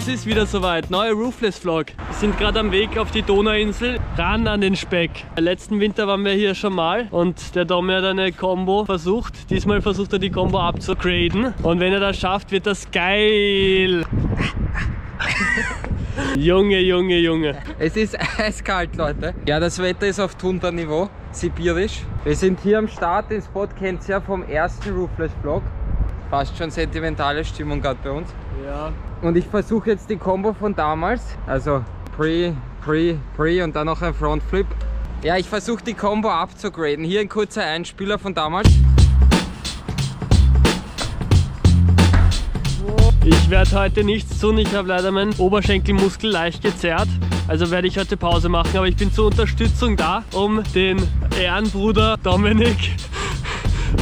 es ist wieder soweit. Neuer Roofless-Vlog. Wir sind gerade am Weg auf die Donauinsel. Ran an den Speck. Letzten Winter waren wir hier schon mal und der Domi hat eine Combo versucht. Diesmal versucht er die Combo abzugraden. Und wenn er das schafft, wird das geil. Junge, Junge, Junge. Es ist eiskalt, Leute. Ja, das Wetter ist auf Tundra-Niveau. Sibirisch. Wir sind hier am Start. Den Spot kennt ihr ja vom ersten Roofless-Vlog. Fast schon sentimentale Stimmung gerade bei uns. Ja. Und ich versuche jetzt die Combo von damals. Also Pre und dann noch ein Frontflip. Ja, ich versuche die Combo abzugraden. Hier ein kurzer Einspieler von damals. Ich werde heute nichts tun. Ich habe leider meinen Oberschenkelmuskel leicht gezerrt. Also werde ich heute Pause machen. Aber ich bin zur Unterstützung da, um den Ehrenbruder Dominik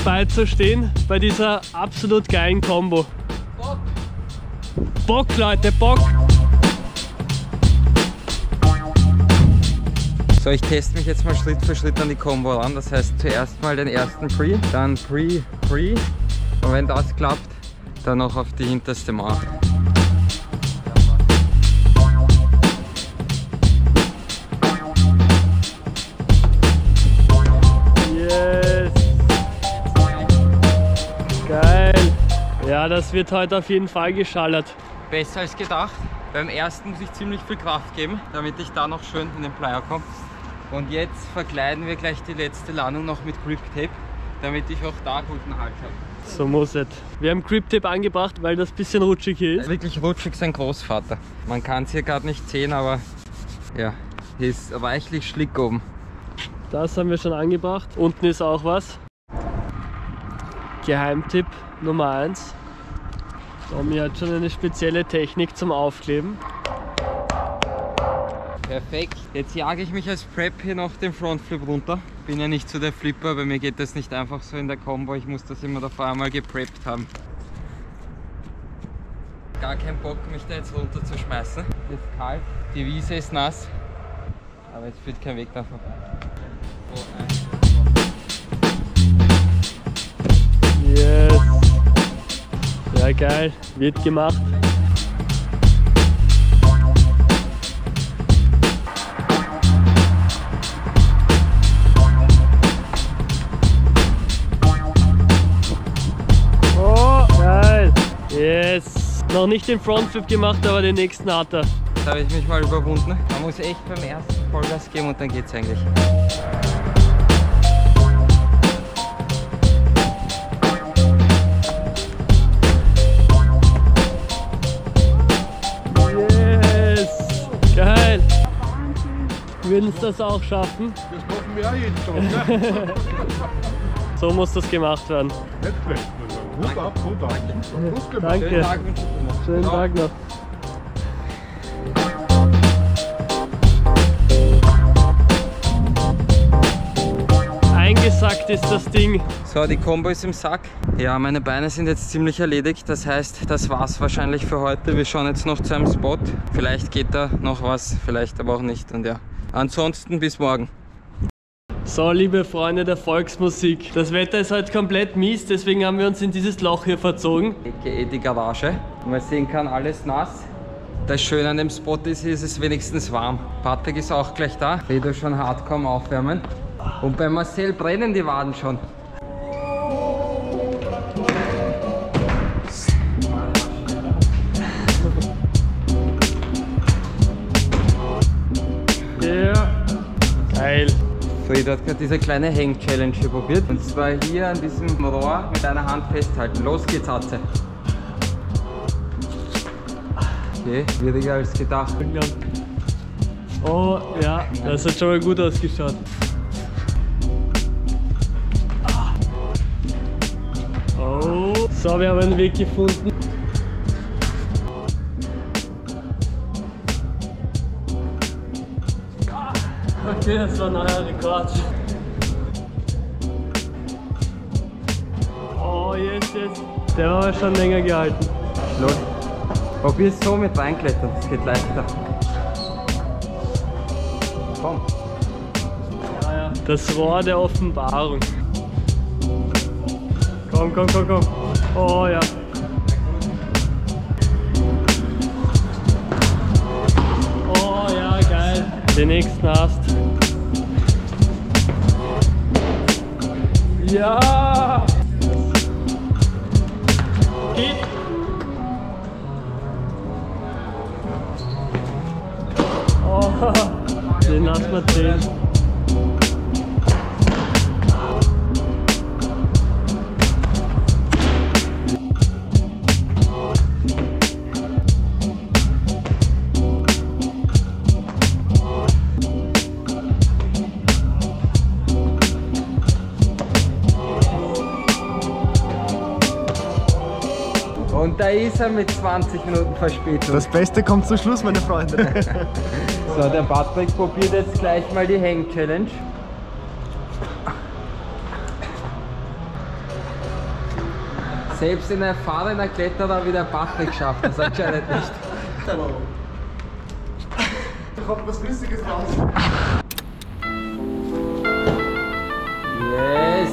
beizustehen bei dieser absolut geilen Combo. Bock! Bock, Leute, Bock! So, ich teste mich jetzt mal Schritt für Schritt an die Combo ran. Das heißt, zuerst mal den ersten Pre, dann Pre. Und wenn das klappt, dann noch auf die hinterste Mark. Ja, das wird heute auf jeden Fall geschallert. Besser als gedacht. Beim ersten muss ich ziemlich viel Kraft geben, damit ich da noch schön in den Flyer komme. Und jetzt verkleiden wir gleich die letzte Landung noch mit Grip Tape, damit ich auch da guten Halt habe. So muss es. Wir haben Grip Tape angebracht, weil das ein bisschen rutschig hier ist. Wirklich rutschig, sein Großvater. Man kann es hier gerade nicht sehen, aber ja, hier ist reichlich Schlick oben. Das haben wir schon angebracht. Unten ist auch was. Geheimtipp Nummer 1. Domi hat schon eine spezielle Technik zum Aufkleben. Perfekt. Jetzt jage ich mich als Prep hier noch den Frontflip runter. Bin ja nicht so der Flipper, bei mir geht das nicht einfach so in der Combo. Ich muss das immer davor einmal gepreppt haben. Gar keinen Bock, mich da jetzt runter zu schmeißen. Es ist kalt, die Wiese ist nass. Aber jetzt führt kein Weg da vorbei. Yes! Ja, geil, wird gemacht. Oh, geil. Yes. Noch nicht den Frontflip gemacht, aber den nächsten hat er. Jetzt habe ich mich mal überwunden. Man muss echt beim ersten Vollgas geben und dann geht's eigentlich. Wir würden es das auch schaffen. Das hoffen wir auch jeden Tag, ne? So muss das gemacht werden. Nicht schlecht. Hut ab, Hut ab. Gut gemacht. Danke. Schönen Tag, schönen Tag noch. Eingesackt ist das Ding. So, die Combo ist im Sack. Ja, meine Beine sind jetzt ziemlich erledigt. Das heißt, das war's wahrscheinlich für heute. Wir schauen jetzt noch zu einem Spot. Vielleicht geht da noch was, vielleicht aber auch nicht. Und ja. Ansonsten bis morgen. So, liebe Freunde der Volksmusik, das Wetter ist heute komplett mies, deswegen haben wir uns in dieses Loch hier verzogen. Die Garage. Wie man sehen kann, alles nass. Das Schöne an dem Spot ist, ist es wenigstens warm. Patrik ist auch gleich da. Redo schon hart kaum aufwärmen. Und bei Marcel brennen die Waden schon. Frederik hat gerade diese kleine Häng-Challenge hier probiert. Und zwar hier an diesem Rohr mit einer Hand festhalten. Los geht's, Atze. Okay, schwieriger als gedacht. Oh ja, das hat schon mal gut ausgeschaut. Oh. So, wir haben einen Weg gefunden. Okay, das war ein neuer Rekord. Oh, jetzt. Der war schon länger gehalten. Los. Probier's so mit reinklettern, das geht leichter. Komm. Ja, ja. Das Rohr der Offenbarung. Komm, komm, komm, komm. Oh ja. den nächsten hast. Ja! Geht! Oh, den hast du drin. Und da ist er mit 20 Minuten Verspätung. Das Beste kommt zum Schluss, meine Freunde. So, der Patrik probiert jetzt gleich mal die Hang-Challenge. Selbst ein erfahrener Kletterer wie der Patrik schafft das anscheinend nicht. Da kommt was Flüssiges raus. Yes!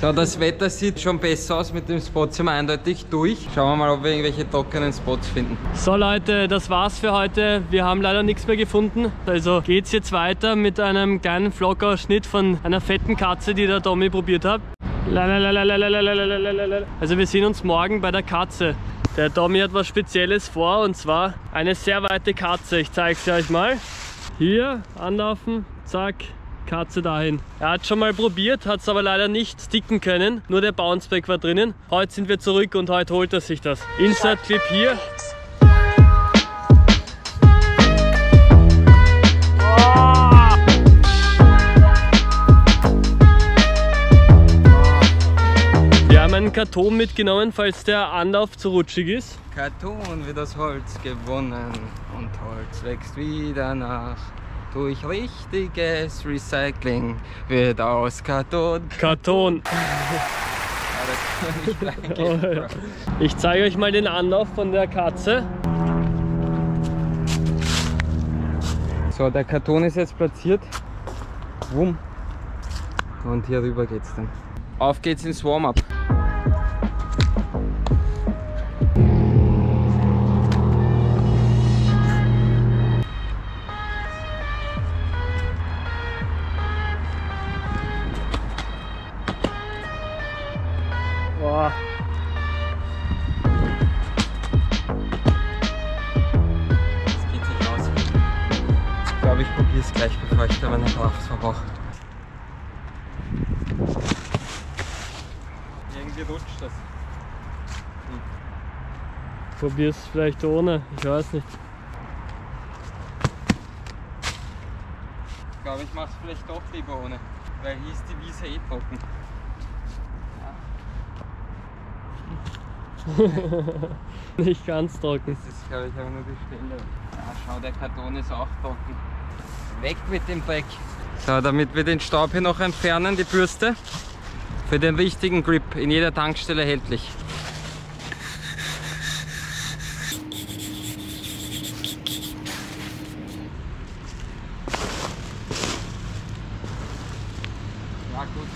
So, das Wetter sieht schon besser aus, mit dem Spot sind wir eindeutig durch. Schauen wir mal, ob wir irgendwelche trockenen Spots finden. So Leute, das war's für heute. Wir haben leider nichts mehr gefunden. Also geht's jetzt weiter mit einem kleinen Vlog-Ausschnitt von einer fetten Katze, die der Domi probiert hat. Also wir sehen uns morgen bei der Katze. Der Domi hat was Spezielles vor, und zwar eine sehr weite Katze. Ich zeige es euch mal. Hier, anlaufen, zack. Katze dahin. Er hat schon mal probiert, hat es aber leider nicht sticken können. Nur der Bounceback war drinnen. Heute sind wir zurück und heute holt er sich das. Insert-Clip hier. Wir haben einen Karton mitgenommen, falls der Anlauf zu rutschig ist. Karton wie das Holz gewonnen und Holz wächst wieder nach. Durch richtiges Recycling wird aus Karton. Karton! Oh, ja. Ich zeige euch mal den Anlauf von der Katze. So, der Karton ist jetzt platziert. Wumm. Und hier rüber geht's dann. Auf geht's ins Warm-up. Ich probiere es gleich, bevor ich da meine Kraft verbrauche. Irgendwie rutscht das. Probier es vielleicht ohne, ich weiß nicht. Ich glaube, ich mache es vielleicht doch lieber ohne, weil hier ist die Wiese eh trocken. Ja. Nicht ganz trocken. Das ist, glaube ich, aber nur die Stelle. Ja, Schau, der Karton ist aufpacken. Weg mit dem Dreck. So, damit wir den Staub hier noch entfernen, die Bürste. Für den wichtigen Grip, in jeder Tankstelle erhältlich. Ja, gut.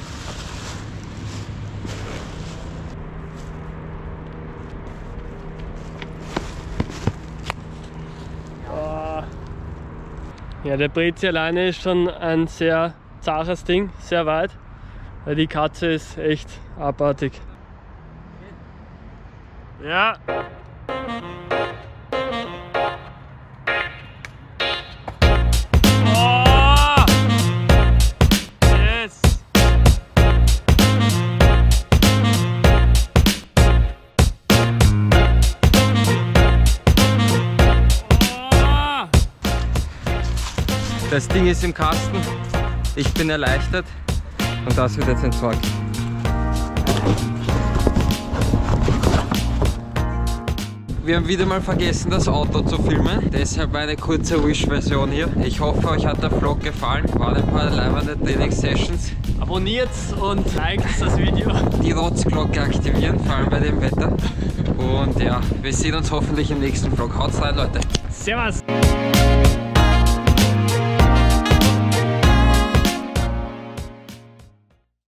Ja, der Brezi alleine ist schon ein sehr zartes Ding, sehr weit, weil die Katze ist echt abartig. Ja! Das Ding ist im Kasten, ich bin erleichtert und das wird jetzt entsorgt. Wir haben wieder mal vergessen, das Auto zu filmen, deshalb eine kurze Wish-Version hier. Ich hoffe, euch hat der Vlog gefallen, waren ein paar leibende Training-Sessions. Abonniert's und liked das Video. Die Rotzglocke aktivieren, vor allem bei dem Wetter. Und ja, wir sehen uns hoffentlich im nächsten Vlog. Haut's rein, Leute. Servus!